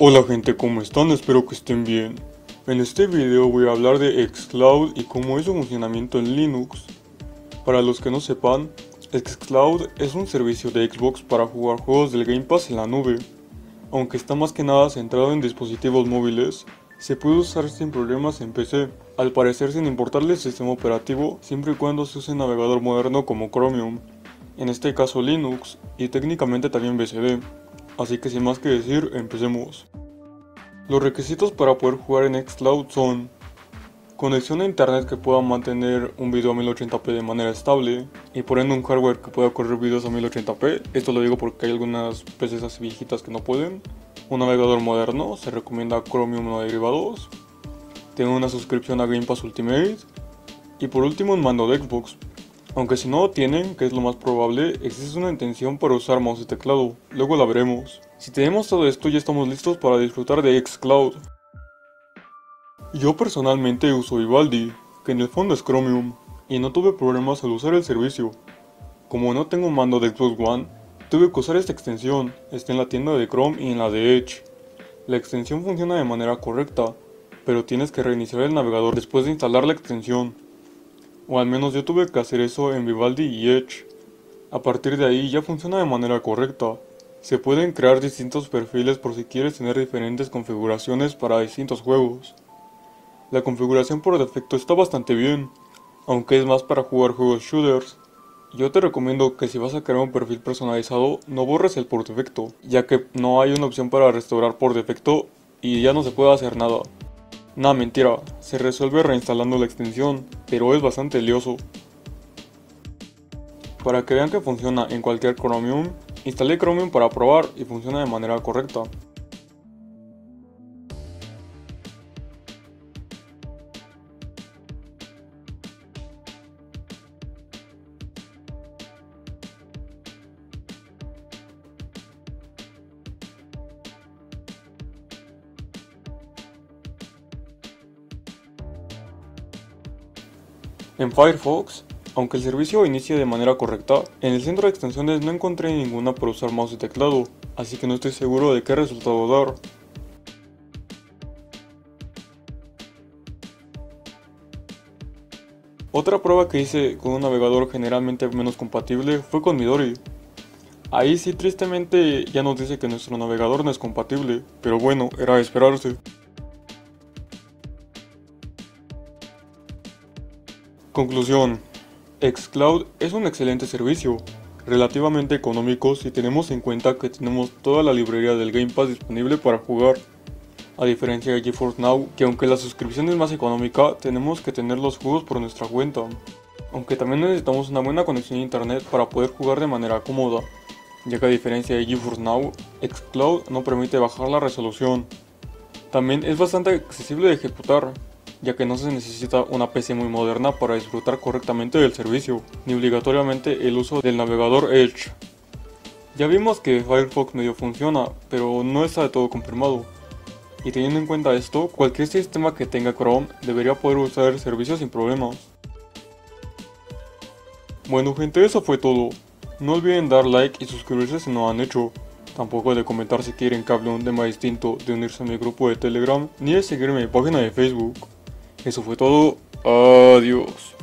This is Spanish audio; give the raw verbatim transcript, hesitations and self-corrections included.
Hola gente, ¿cómo están? Espero que estén bien. En este video voy a hablar de xCloud y cómo es su funcionamiento en Linux. Para los que no sepan, xCloud es un servicio de Xbox para jugar juegos del Game Pass en la nube. Aunque está más que nada centrado en dispositivos móviles, se puede usar sin problemas en P C, al parecer sin importarle el sistema operativo, siempre y cuando se use un navegador moderno como Chromium, en este caso Linux, y técnicamente también B C D. Así que sin más que decir, empecemos. Los requisitos para poder jugar en xCloud son: conexión a internet que pueda mantener un video a mil ochenta p de manera estable, y por ende un hardware que pueda correr videos a mil ochenta p, esto lo digo porque hay algunas P Cs así viejitas que no pueden. Un navegador moderno, se recomienda Chromium no derivados. Tengo una suscripción a Game Pass Ultimate. Y por último, un mando de Xbox. Aunque si no lo tienen, que es lo más probable, existe una intención para usar mouse y teclado, luego la veremos. Si tenemos todo esto, ya estamos listos para disfrutar de xCloud. Yo personalmente uso Vivaldi, que en el fondo es Chromium, y no tuve problemas al usar el servicio. Como no tengo un mando de Xbox One, tuve que usar esta extensión, está en la tienda de Chrome y en la de Edge. La extensión funciona de manera correcta, pero tienes que reiniciar el navegador después de instalar la extensión. O al menos yo tuve que hacer eso en Vivaldi y Edge. A partir de ahí ya funciona de manera correcta. Se pueden crear distintos perfiles por si quieres tener diferentes configuraciones para distintos juegos. La configuración por defecto está bastante bien, aunque es más para jugar juegos shooters. Yo te recomiendo que si vas a crear un perfil personalizado, no borres el por defecto, ya que no hay una opción para restaurar por defecto y ya no se puede hacer nada. Nah, mentira, se resuelve reinstalando la extensión, pero es bastante lioso. Para que vean que funciona en cualquier Chromium, instalé Chromium para probar y funciona de manera correcta. En Firefox, aunque el servicio inicie de manera correcta, en el centro de extensiones no encontré ninguna para usar mouse y teclado, así que no estoy seguro de qué resultado dar. Otra prueba que hice con un navegador generalmente menos compatible fue con Midori. Ahí sí, tristemente, ya nos dice que nuestro navegador no es compatible, pero bueno, era de esperarse. Conclusión: xCloud es un excelente servicio, relativamente económico si tenemos en cuenta que tenemos toda la librería del Game Pass disponible para jugar, a diferencia de GeForce Now, que aunque la suscripción es más económica, tenemos que tener los juegos por nuestra cuenta, aunque también necesitamos una buena conexión a internet para poder jugar de manera cómoda, ya que a diferencia de GeForce Now, xCloud no permite bajar la resolución. También es bastante accesible de ejecutar, ya que no se necesita una P C muy moderna para disfrutar correctamente del servicio, ni obligatoriamente el uso del navegador Edge. Ya vimos que Firefox medio funciona, pero no está de todo confirmado. Y teniendo en cuenta esto, cualquier sistema que tenga Chrome debería poder usar el servicio sin problemas. Bueno gente, eso fue todo. No olviden dar like y suscribirse si no lo han hecho. Tampoco de comentar si quieren que hable un tema distinto, de unirse a mi grupo de Telegram, ni de seguirme en mi página de Facebook. Eso fue todo, adiós.